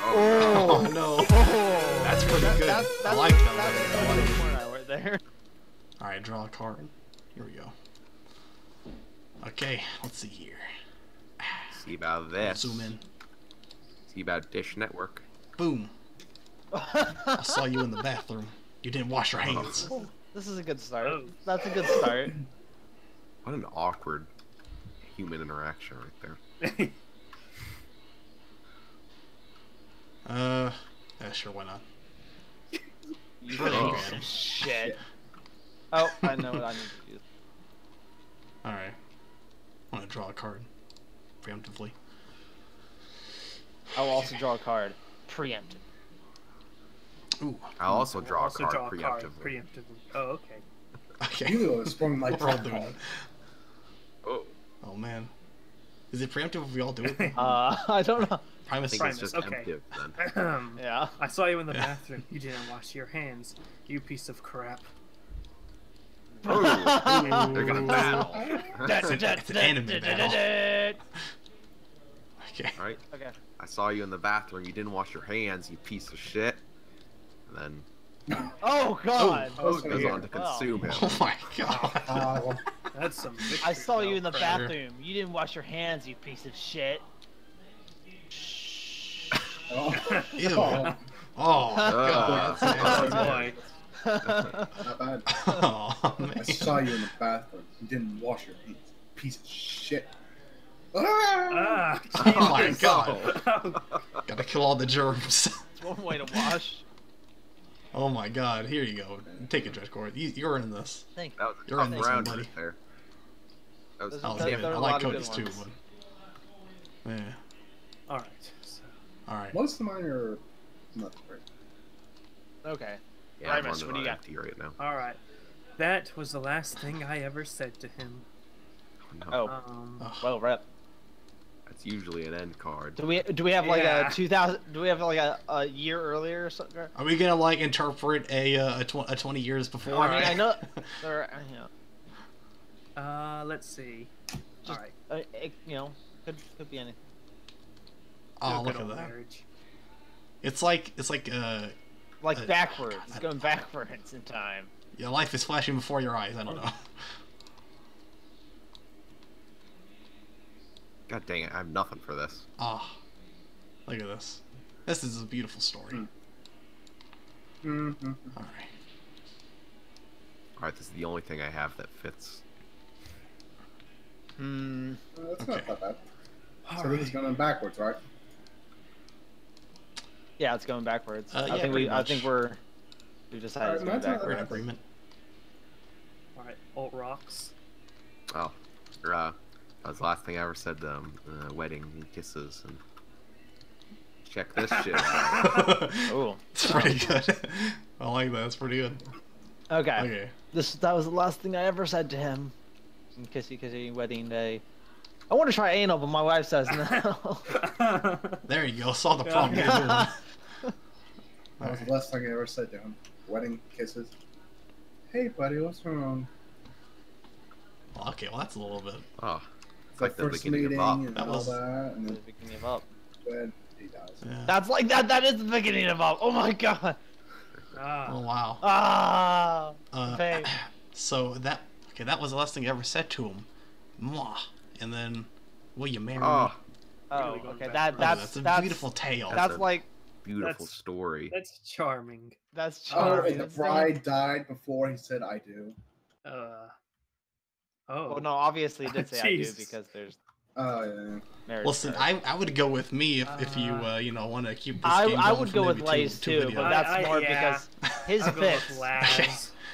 Oh, oh no. Oh. That's pretty good. I like that. That's one hour there. Alright, draw a card. Here we go. Okay, let's see here. See about this. Zoom in. See about Dish Network. Boom. I saw you in the bathroom. You didn't wash your hands. Oh, this is a good start. That's a good start. What an awkward human interaction right there. Yeah, sure, why not? You oh. Shit. Oh, I know what I need to do. Alright. I'm gonna draw a card. Preemptively. I'll also draw a card. Preemptively. Ooh. I'll also draw a card preemptively. Oh, okay. Okay. You sprung my we're all doing it. Oh. Oh, man. Is it preemptive if we all do it? I don't know. Primus, I think it's just emptive, then. Yeah. I saw you in the bathroom. You didn't wash your hands. You piece of crap. Ooh. They're gonna battle. That's an anime battle. Okay. All right. Okay. I saw you in the bathroom. You didn't wash your hands. You piece of shit. And then. Oh God. Oh, goes on to consume him. Oh my God. That's some. I saw you in the bathroom. You didn't wash your hands. You piece of shit. Oh. Ew. Oh. Oh God. Oh boy. Not bad. Oh, I saw you in the bathroom. You didn't wash your hands. Piece of shit. Ah, oh my God. Gotta kill all the germs. It's one way to wash. Oh my God. Here you go. Take it, Dredcor. You're in this. Thank you. You're in this one, buddy. There. That was I like Cody's too. But... yeah. All right. So... all right. Most of mine are not great. Okay. Yeah, Primus, what do you got to you right now? All right, that was the last thing I ever said to him. Oh, no. Well, rep. That's usually an end card. Do we have like a 2000? Do we have like a year earlier or something? Are we gonna like interpret a 20 years before? All right. I know. Or, you know. Let's see. Just, all right. It, you know, could be anything. Oh, look at that. Marriage. It's like backwards. God, it's going backwards in time. Your life is flashing before your eyes. I don't know. God dang it. I have nothing for this. Ah. Oh, look at this. This is a beautiful story. Mm-hmm. Alright. Alright, this is the only thing I have that fits. Hmm. That's okay. Not that bad. So it's going backwards, right? Yeah, it's going backwards. I think we decided it's going backwards. Agreement. All right, Ultrox. Oh, that was the last thing I ever said to him. Wedding and kisses and check this shit. Oh, it's pretty good. I like that. It's pretty good. Okay. Okay. That was the last thing I ever said to him. And kissy kissy wedding day. I want to try anal, but my wife says no. There you go. Saw the problem. Yeah. That was the last thing I ever said to him. Wedding kisses. Hey, buddy, what's wrong? Well, okay, well that's a little bit. Oh, it's like the beginning of up. And that was that, and the beginning of up. When he dies. Yeah. That's like that. That is the beginning of up. Oh my God. Oh wow. Ah. So that was the last thing I ever said to him. Mwah. And then, will you marry me? Oh, really okay. That's a beautiful tale. That's a beautiful story. That's charming. That's charming. Oh, and the bride died before he said I do. Oh. Well, no, obviously he did say I do because there's. Oh yeah. Listen, I would go with me if you you know want to keep this game I would go with Lays too, but that's more because his fits. Okay.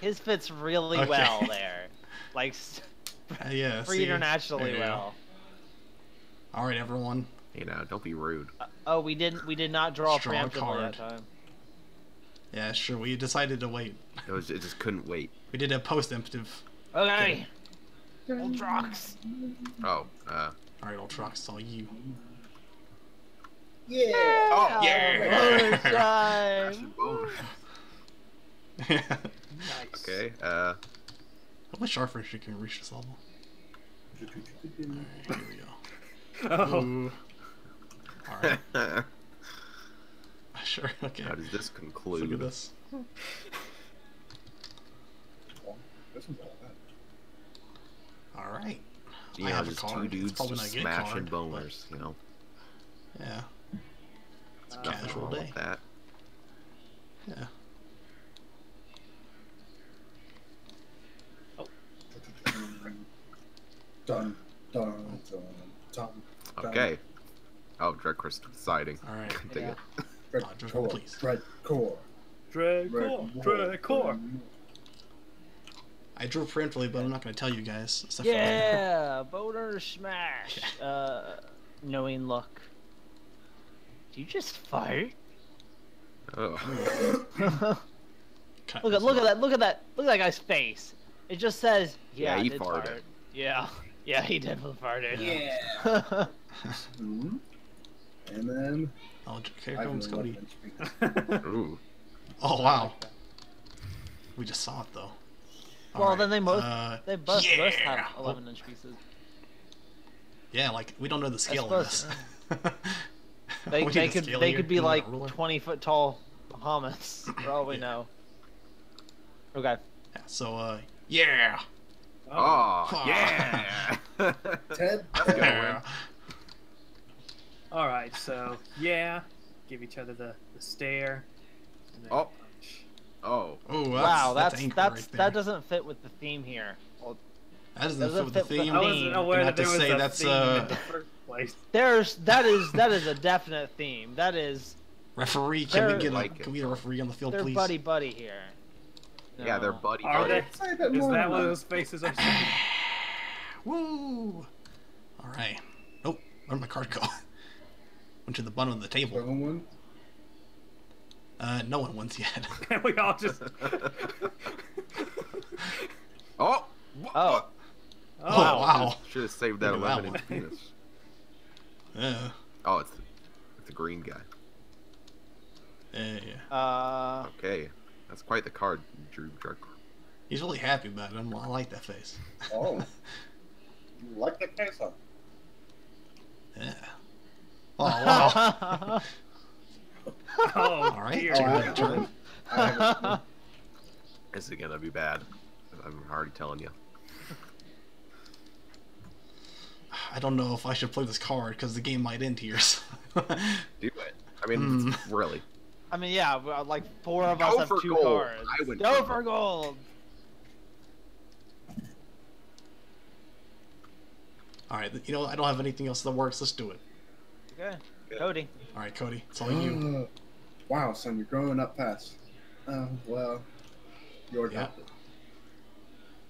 His fits really well there, like. Yeah, free internationally well. All right, everyone. You know, don't be rude. Oh, we did not draw a preemptively that time. Yeah, sure. We decided to wait. It just couldn't wait. We did a post-emptive. Okay. Ultrox. Oh. All right, Ultrox, it's all you. Yeah. Oh yeah. Nice. Okay. I wish Arthur can reach this level. Alright, here we go. Oh. Alright. Sure, okay. How does this conclude? Let's look at this. This one's all bad. Alright. Yeah, I have a card. Two dudes just smashing boners, you know? Yeah. It's a casual day. That. Yeah. Oh. Dun, dun, dun, dun, dun. Okay. Oh, Dredcor's deciding. Alright. Yeah. Dredcor, please. Dredcor. Dredcor. Dredcor. I drew printfully, but I'm not going to tell you guys. Yeah, boner smash. Knowing luck. Did you just fart? Oh. look at that guy's face. It just says, yeah he farted. Fart. Yeah. Yeah, he definitely farted. Yeah. And then okay, here comes Cody. Ooh. Oh wow. We just saw it though. Well, right. Then they both have 11-inch pieces. Yeah, like we don't know the scale of this. they could be like 20-foot tall Bahamas, for all we know. Okay. Yeah, so yeah. Oh yeah. Ted. Yeah. All right, so yeah, give each other the stare. And then, oh. Oh. Ooh, wow, that's right that doesn't fit with the theme here. Well, that doesn't fit with the theme. I wasn't aware that there was a theme in the first place. That is a definite theme. That is. Referee, can we get a referee on the field, please? They're buddy here. No. Yeah, they're buddy. Is that one of those faces I'm seeing? Woo! All right. Nope. Where'd my card go? Went to the bottom of the table. No one wins yet. And we all just. Oh! Oh! Oh! Oh wow! Should have saved that 11-inch penis. Yeah. Oh, it's the green guy. Yeah. Okay, that's quite the card, Drew Dredcor. He's really happy about it. I like that face. Oh. You like that face, huh? Yeah. Oh wow. Oh, all right. Turn. This is gonna be bad. I'm already telling you. I don't know if I should play this card because the game might end here. So. Do it. I mean, really. I mean, yeah. Like four of us have two cards. Go for gold. All right. You know, I don't have anything else that works. Let's do it. Okay. Cody. All right, Cody. It's all you. Wow, son, you're growing up fast. Well, you're adopted.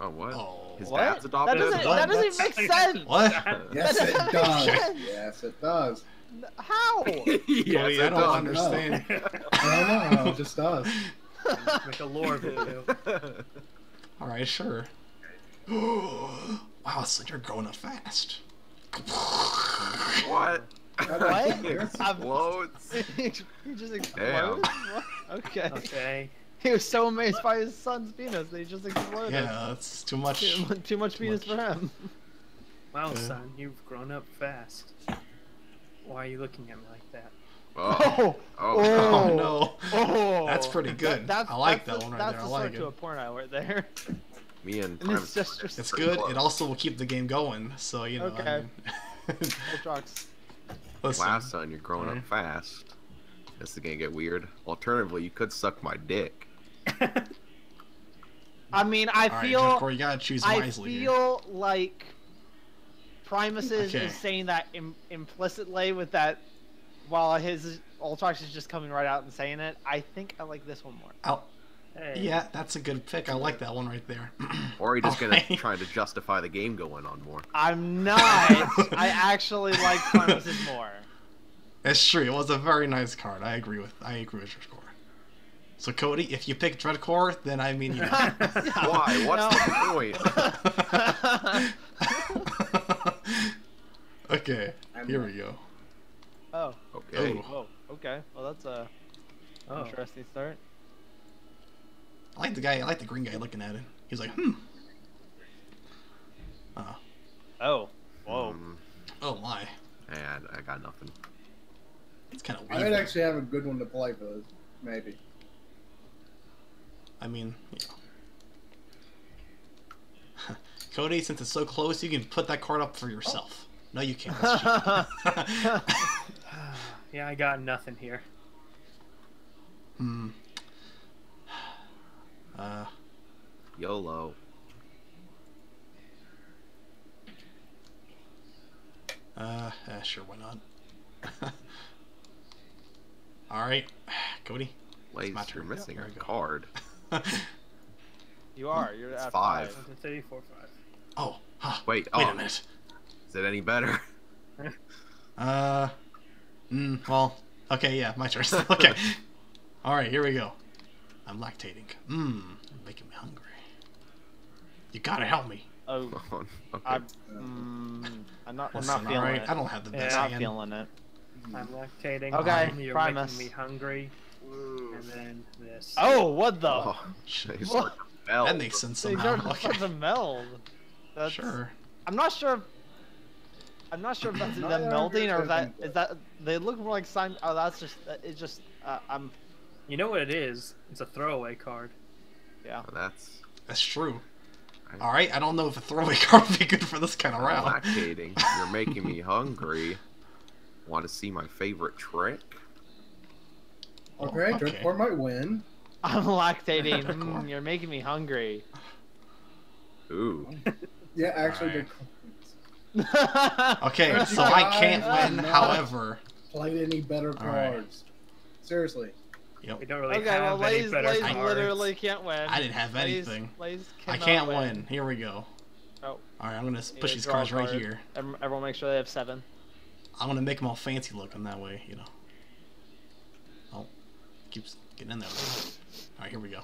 Oh, what? Oh, his dad's adopted? That doesn't even make sense. What? Yes, it does. Yes, it does. How? Yes, I don't understand. I don't know. It just does. Make a lore video. All right, sure. Wow, son, you're growing up fast. What? What? He explodes. He just exploded? What? Okay. Okay. He was so amazed by his son's penis that he just exploded. Yeah, that's too much. Too much penis for him. Wow, son, you've grown up fast. Why are you looking at me like that? Oh. Oh, oh no. Oh. That's pretty good. I like that one right there. I like it. That's a porn hour there. Me and Primus. It's good. Close. It also will keep the game going. So, you know. Okay. Ultrox. Listen. Wow, son, you're growing up fast. This is gonna get weird. Alternatively, you could suck my dick. I mean, I feel like Primus is saying that implicitly with that, while his Ultrox is just coming right out and saying it. I think I like this one more. Yeah, that's a good pick. I like that one right there. Or are you just gonna try to justify the game going on more? I'm not. I actually like Primus's more. That's true. It was a very nice card. I agree with your score. So Cody, if you pick Dredcor, then I mean you. Why? What's the point? Okay. Here we go. Oh. Okay. Oh. Okay. Well, that's a interesting start. I like the guy. I like the green guy looking at it. He's like, Oh. Whoa. Oh my. And I got nothing. kind of weird. I would actually have a good one to play for this, maybe. I mean, yeah. Cody, since it's so close, you can put that card up for yourself. Oh. No, you can't. Yeah, I got nothing here. Hmm. YOLO. Sure, why not? Alright, Cody. Wait, it's my turn. You're missing a card. You are. You're at 5. It's 84-5. Oh, huh. Wait a minute. Is it any better? Well, okay, yeah, my turn. Okay. Alright, here we go. I'm lactating. Making me hungry. You gotta help me. Oh, okay. I'm not feeling it. I don't have the best hand. I'm not feeling it. I'm lactating. Okay, you're making me hungry. Ooh. And then this. Oh, what the? Oh, geez, what? That makes sense somehow. It's a meld. That's... Sure. I'm not sure if that's them melding or is that they look more like sign. Oh, that's just it's just I'm. You know what it is? It's a throwaway card. Yeah. Well, that's true. All right, I don't know if a throwaway card would be good for this kind of round. Lactating. You're making me hungry. Want to see my favorite trick? Okay, Dredcor might win. I'm lactating. You're making me hungry. Ooh. Yeah, actually. Right. Okay, so I can't win. However, played any better cards? Right. Seriously. Yep. We don't really have any better cards. I literally can't win. I didn't have anything. I can't win. Here we go. Oh. Alright, I'm going to push these cards right here. Everyone make sure they have 7. I'm going to make them all fancy looking that way, you know. Oh, keeps getting in there. Alright, here we go.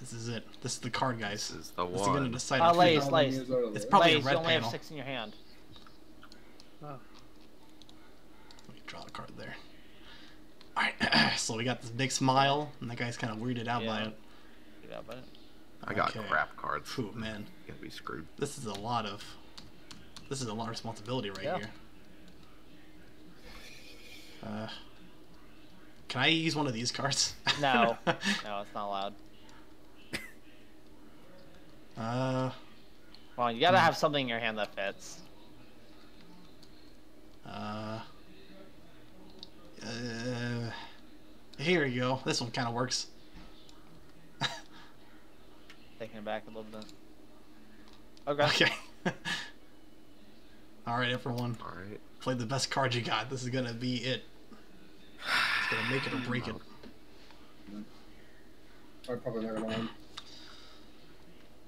This is it. This is the card, guys. This is the one. This is going to decide. Lace. It's probably a red panel. You only have 6 in your hand. Oh. Let me draw the card there. Alright, so we got this big smile, and that guy's kind of weirded out by it. Yeah, but I got crap cards. Ooh, man. You're gonna be screwed. This is a lot of responsibility right here. Can I use one of these cards? No. No, it's not allowed. Well, you gotta have something in your hand that fits. Here you go. This one kind of works. Taking it back a little bit. Okay. Alright, everyone. Alright. Play the best card you got. This is gonna be it. It's gonna make it or break it. I probably never mind.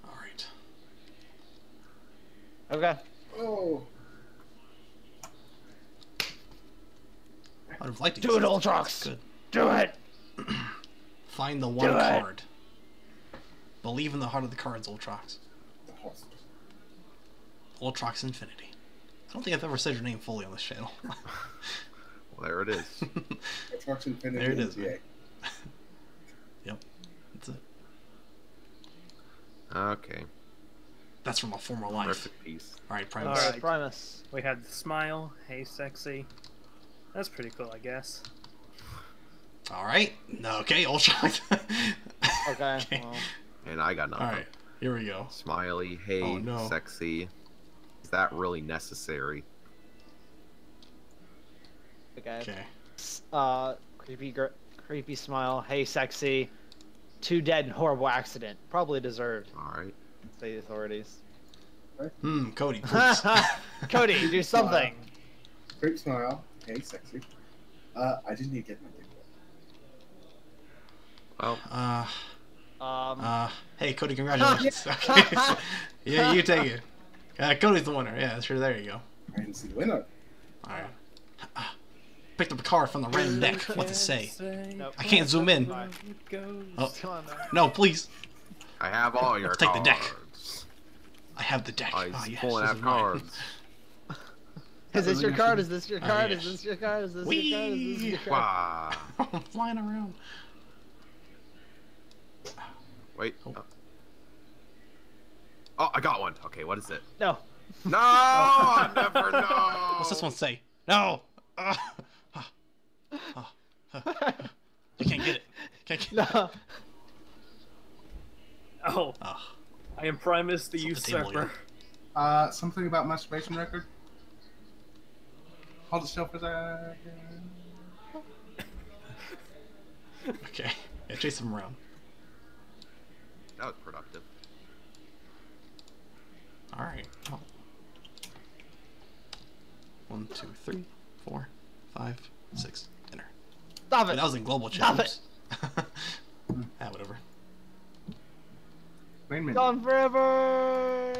Alright. Okay. Oh. I would have liked to do it, Ultrox. Do it. Find the one card. Believe in the heart of the cards, Ultrox. Ultrox Infinity. I don't think I've ever said your name fully on this channel. Well, there it is. Ultrox Infinity. There it is. Man. Yep, that's it. Okay. That's from a former life. Perfect piece. All right, Primus. All right, Primus. We had the smile. Hey, sexy. That's pretty cool, I guess. Alright. Okay, Ultrox. Okay. Well. And I got nothing. Alright, here we go. Smiley, hey, sexy. Is that really necessary? Okay. Creepy smile, hey, sexy. Two dead in horrible accident. Probably deserved. Alright. Say the authorities. Cody, please. Cody, do something. Creep smile. Hey, sexy. I didn't need to get my dick wet. Well. Hey, Cody, congratulations. Okay. Yeah, you take it. Cody's the winner. Yeah, sure. There you go. I didn't see the winner. Alright. Picked up a card from the random deck. What to say? Nope. I can't zoom in. Oh. No, please. I have all your cards. Take the deck. I have the deck. Oh, yes. Pulling out cards. Is this your card? Is this your card? Is this your card? Is this your card? Is this your card? I'm flying around. Wait. Oh, I got one. Okay, what is it? No. No! I never know! What's this one say? No! You can't get it. No. Oh. I am Primus the Usurper. Something about masturbation record. Hold it still for that. Okay. Yeah, chase him around. That was productive. Alright. Oh. 1, 2, 3, 4, 5, 6. Enter. Stop it! That was in global chat. Ah, whatever. Wait a minute. Gone forever!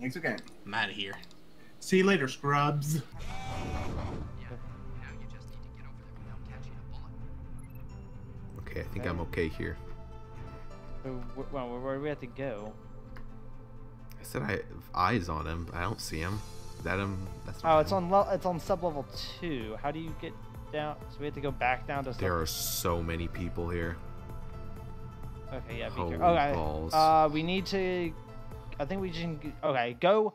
Thanks again. I'm out of here. See you later, scrubs. Yeah, now you just need to get over there without catching a bullet. Okay, I think I'm okay here. Well, where do we have to go? I said I have eyes on him. I don't see him. Is that him? That's oh, it's on sub-level 2. How do you get down? So we have to go back down to There are so many people here. Okay, yeah, be careful. Okay, we need to... I think we just... Okay, go...